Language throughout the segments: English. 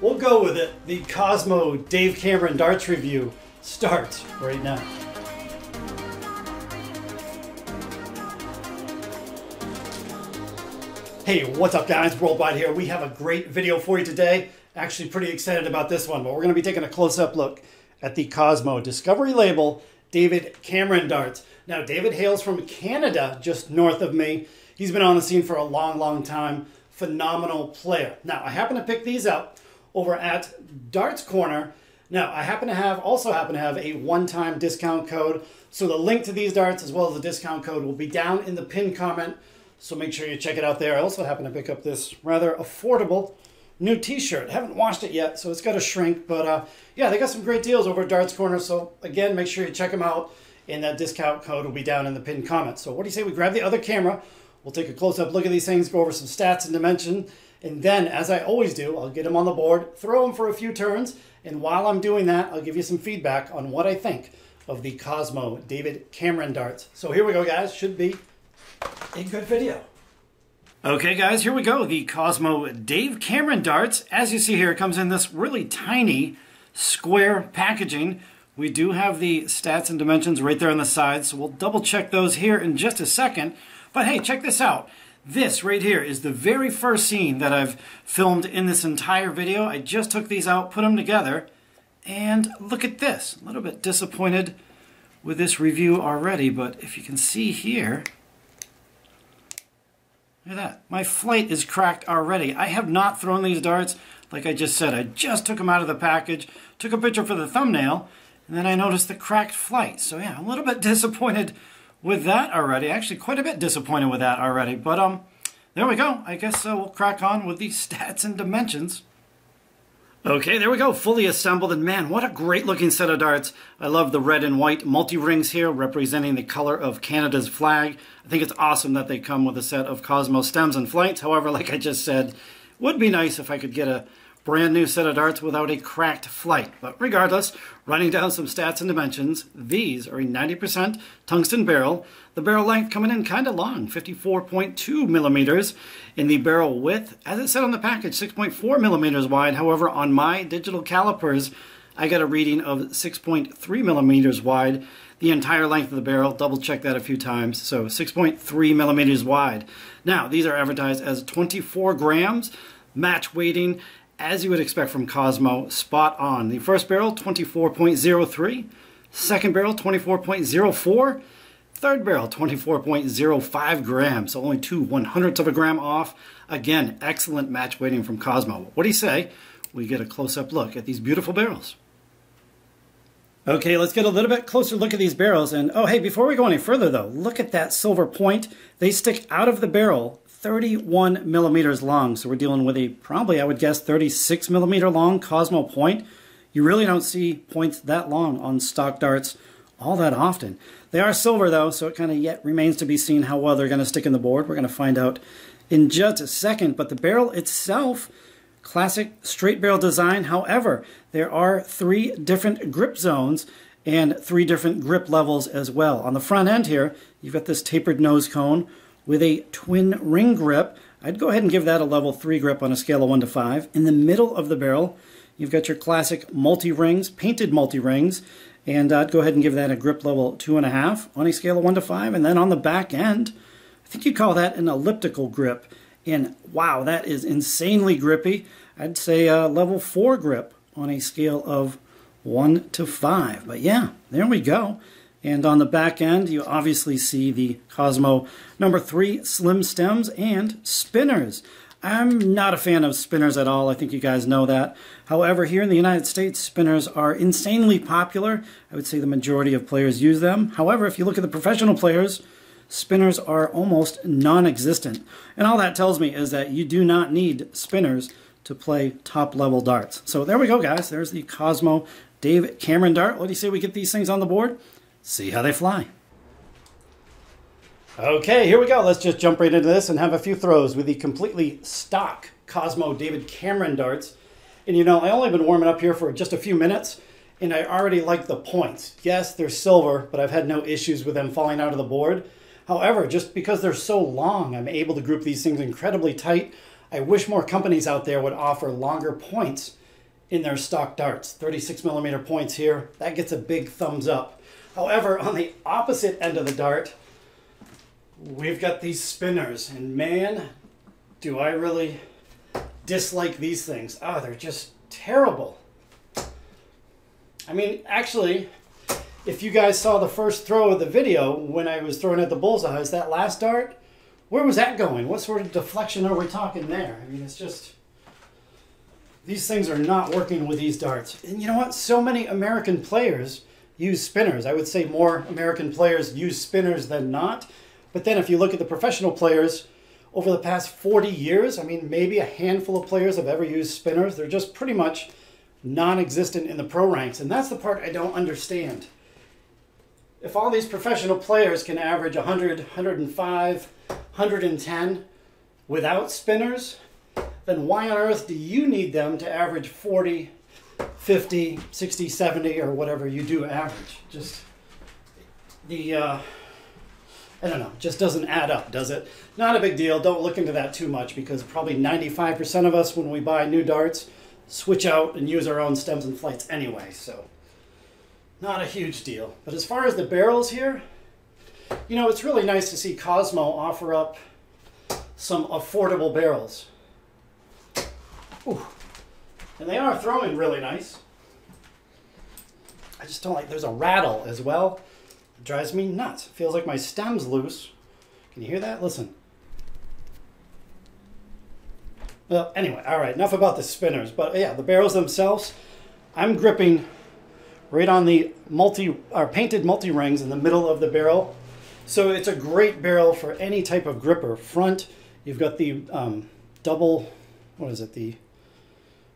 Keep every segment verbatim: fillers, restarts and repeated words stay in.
We'll go with it. The Cosmo Dave Cameron Darts review starts right now. Hey, what's up guys? Worldwide here. We have a great video for you today. Actually pretty excited about this one, but we're going to be taking a close-up look at the Cosmo Discovery Label David Cameron Darts. Now, David hails from Canada, just north of me. He's been on the scene for a long, long time. Phenomenal player. Now, I happen to pick these up over at Darts Corner. Now, I happen to have, also happen to have a one-time discount code. So the link to these darts as well as the discount code will be down in the pinned comment. So make sure you check it out there. I also happen to pick up this rather affordable new t-shirt. Haven't washed it yet, so it's got to shrink. But uh, yeah, they got some great deals over at Darts Corner. So again, make sure you check them out. And that discount code will be down in the pinned comment. So what do you say we grab the other camera? We'll take a close-up look at these things, go over some stats and dimension. And then, as I always do, I'll get them on the board, throw them for a few turns. And while I'm doing that, I'll give you some feedback on what I think of the Cosmo David Cameron Darts. So here we go, guys. Should be a good video. Okay, guys, here we go. The Cosmo Dave Cameron Darts. As you see here, it comes in this really tiny square packaging. We do have the stats and dimensions right there on the side, so we'll double check those here in just a second. But hey, check this out. This right here is the very first scene that I've filmed in this entire video. I just took these out, put them together, and look at this. A little bit disappointed with this review already, but if you can see here, look at that. My flight is cracked already. I have not thrown these darts. Like I just said, I just took them out of the package, took a picture for the thumbnail, and then I noticed the cracked flight. So yeah, I'm a little bit disappointed with that already. Actually, quite a bit disappointed with that already. But um, there we go. I guess uh, we'll crack on with the stats and dimensions. Okay, there we go. Fully assembled. And man, what a great looking set of darts. I love the red and white multi-rings here representing the color of Canada's flag. I think it's awesome that they come with a set of Cosmo stems and flights. However, like I just said, would be nice if I could get a brand new set of darts without a cracked flight. But regardless, running down some stats and dimensions, these are a ninety percent tungsten barrel. The barrel length coming in kind of long, fifty-four point two millimeters. In the barrel width, as it said on the package, six point four millimeters wide. However, on my digital calipers, I got a reading of six point three millimeters wide. The entire length of the barrel, double check that a few times. So six point three millimeters wide. Now, these are advertised as twenty-four grams, match weighting, as you would expect from Cosmo, spot on. The first barrel, twenty-four point zero three. Second barrel, twenty-four point zero four. Third barrel, twenty-four point zero five grams. So only two one-hundredths of a gram off. Again, excellent match weighting from Cosmo. What do you say we get a close-up look at these beautiful barrels? Okay, let's get a little bit closer look at these barrels. And oh, hey, before we go any further, though, look at that silver point. They stick out of the barrel thirty-one millimeters long. So we're dealing with a probably, I would guess, thirty-six millimeter long Cosmo point. You really don't see points that long on stock darts all that often. They are silver, though, so it kind of yet remains to be seen how well they're going to stick in the board. We're going to find out in just a second. But the barrel itself, classic straight barrel design. However, there are three different grip zones and three different grip levels as well. On the front end here, you've got this tapered nose cone with a twin ring grip. I'd go ahead and give that a level three grip on a scale of one to five. In the middle of the barrel, you've got your classic multi-rings, painted multi-rings, and I'd go ahead and give that a grip level two and a half on a scale of one to five. And then on the back end, I think you'd call that an elliptical grip. And wow, that is insanely grippy. I'd say a level four grip on a scale of one to five. But yeah, there we go. And on the back end, you obviously see the Cosmo number three slim stems and spinners. I'm not a fan of spinners at all. I think you guys know that. However, here in the United States, spinners are insanely popular. I would say the majority of players use them. However, if you look at the professional players, spinners are almost non-existent. And all that tells me is that you do not need spinners to play top-level darts. So there we go, guys. There's the Cosmo Dave Cameron Dart. What do you say we get these things on the board? See how they fly. Okay, here we go. Let's just jump right into this and have a few throws with the completely stock Cosmo David Cameron darts. And you know, I only been warming up here for just a few minutes, and I already like the points. Yes, they're silver, but I've had no issues with them falling out of the board. However, just because they're so long, I'm able to group these things incredibly tight. I wish more companies out there would offer longer points in their stock darts. thirty-six millimeter points here, that gets a big thumbs up. However, on the opposite end of the dart, we've got these spinners, and man, do I really dislike these things. Ah, they're just terrible. I mean, actually, if you guys saw the first throw of the video when I was throwing at the bullseyes, that last dart, where was that going? What sort of deflection are we talking there? I mean, it's just, these things are not working with these darts. And you know what? So many American players use spinners. I would say more American players use spinners than not. But then if you look at the professional players over the past forty years, I mean, maybe a handful of players have ever used spinners. They're just pretty much non-existent in the pro ranks. And that's the part I don't understand. If all these professional players can average one hundred, one hundred five, one hundred ten without spinners, then why on earth do you need them to average forty, fifty, sixty, seventy, or whatever you do average? Just the, uh, I don't know, just doesn't add up, does it? Not a big deal. Don't look into that too much, because probably ninety-five percent of us, when we buy new darts, switch out and use our own stems and flights anyway, so not a huge deal. But as far as the barrels here, you know, it's really nice to see Cosmo offer up some affordable barrels. Ooh. And they are throwing really nice. I just don't like, there's a rattle as well. It drives me nuts. It feels like my stem's loose. Can you hear that? Listen. Well, anyway, all right, enough about the spinners. But yeah, the barrels themselves, I'm gripping right on the multi or painted multi-rings in the middle of the barrel. So it's a great barrel for any type of gripper. Front, you've got the um, double, what is it? The,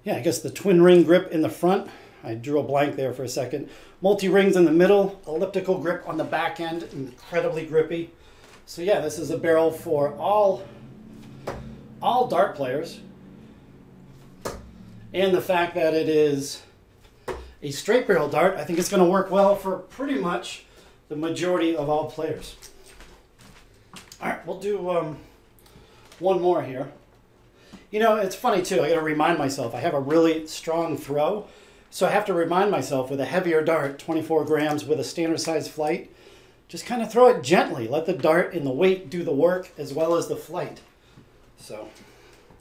yeah, I guess the twin ring grip in the front. I drew a blank there for a second. Multi-rings in the middle, elliptical grip on the back end, incredibly grippy. So yeah, this is a barrel for all, all dart players. And the fact that it is a straight barrel dart, I think it's going to work well for pretty much the majority of all players. All right, we'll do um, one more here. You know, it's funny too, I got to remind myself, I have a really strong throw, so I have to remind myself with a heavier dart, twenty-four grams with a standard size flight, just kind of throw it gently. Let the dart and the weight do the work as well as the flight. So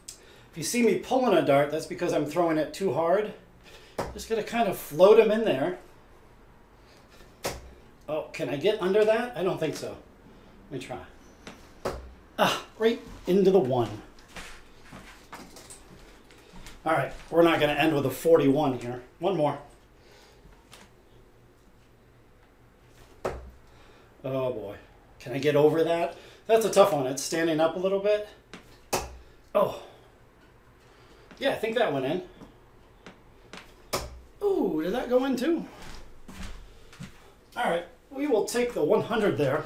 if you see me pulling a dart, that's because I'm throwing it too hard. Just got to kind of float them in there. Oh, can I get under that? I don't think so. Let me try. Ah, right into the one. All right, we're not going to end with a forty-one here. One more. Oh, boy. Can I get over that? That's a tough one. It's standing up a little bit. Oh. Yeah, I think that went in. Ooh, did that go in too? All right, we will take the one hundred there.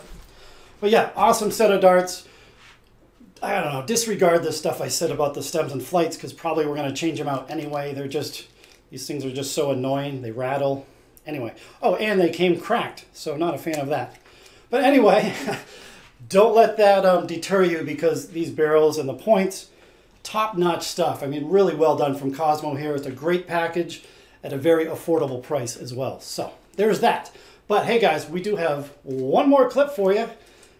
But yeah, awesome set of darts. I don't know, disregard the stuff I said about the stems and flights, because probably we're going to change them out anyway. They're just, these things are just so annoying. They rattle. Anyway. Oh, and they came cracked, so not a fan of that. But anyway, don't let that um, deter you, because these barrels and the points, top-notch stuff. I mean, really well done from Cosmo here. It's a great package at a very affordable price as well. So there's that. But hey guys, we do have one more clip for you.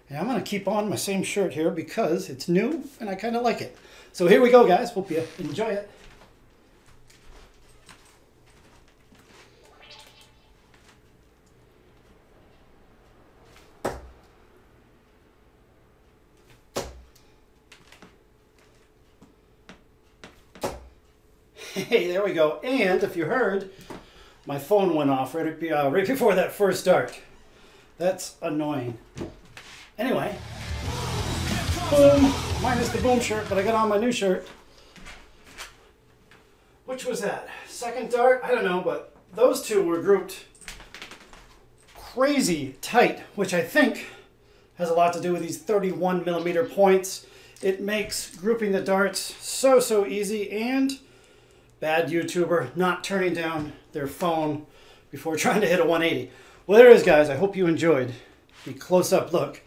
And I'm gonna keep on my same shirt here because it's new and I kinda like it. So here we go guys, hope you enjoy it. Hey, there we go. And if you heard, my phone went off right, uh, right before that first dart. That's annoying. Anyway, boom, minus the boom shirt, but I got on my new shirt. Which was that? Second dart? I don't know, but those two were grouped crazy tight, which I think has a lot to do with these thirty-one millimeter points. It makes grouping the darts so, so easy, and bad YouTuber not turning down their phone before trying to hit a one eighty. Well, there it is, guys. I hope you enjoyed the close-up look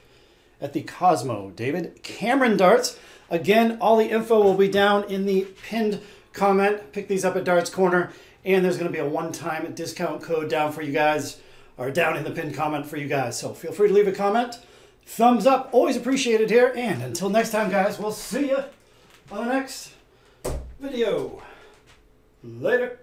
at the Cosmo David Cameron darts. Again, all the info will be down in the pinned comment. Pick these up at Darts Corner. and there's going to be a one-time discount code down for you guys, or down in the pinned comment for you guys. So feel free to leave a comment. Thumbs up, always appreciated here. And until next time, guys, we'll see you on the next video. Later.